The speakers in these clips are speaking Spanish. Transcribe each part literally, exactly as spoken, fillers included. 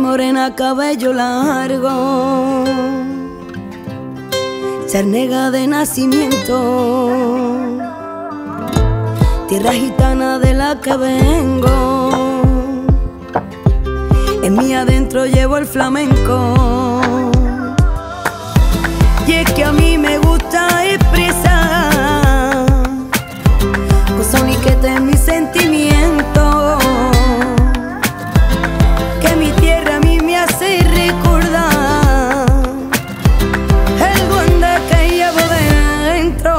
morena, cabello largo, charnega de nacimiento, tierra gitana de la que vengo. En mí adentro llevo el flamenco, y es que a mí me gusta expresar con soniquete en mis sentimientos, que mi tierra a mí me hace recordar el duende que llevo dentro.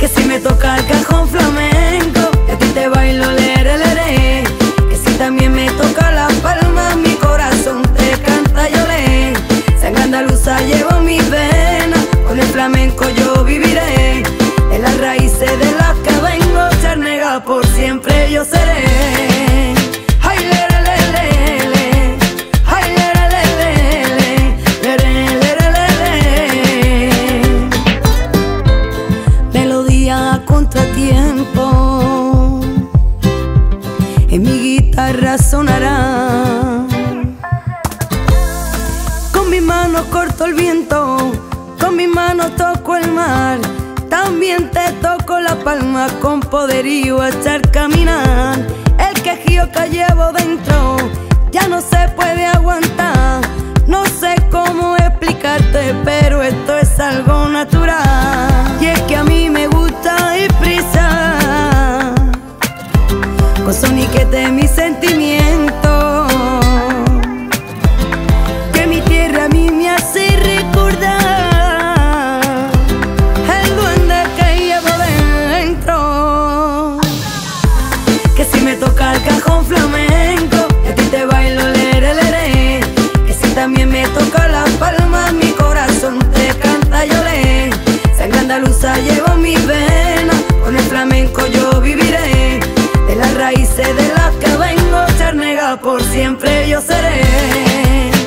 Que si me toca el cajón flamenco, yo a ti te bailo lere lere. Que si también me toca la palma, mi corazón te canta yo le. Sangre andaluza llevo mi vena, con el flamenco yo viviré. De las raíces de las que vengo, charnega por siempre yo seré. Contratiempo, en mi guitarra sonará. Con mis manos corto el viento, con mis manos toco el mar. También te toco la palma con poderío a echar caminar. El quejío que llevo dentro ya no se puede aguantar. No sé cómo explicarte, pero esto es algo natural. Y es que a mí me gusta expresar con soniquete mis sentimientos, que mi tierra a mí me hace recordar el duende que llevo dentro. Que si me toca el cajón flamenco, a ti te bailo lere lere. Que si también me toca la palma, mi corazón te canta yo le. Sangre andaluza llevo mi vena, con el flamenco yo viviré. De las raíces de las que vengo, charnega por siempre yo seré.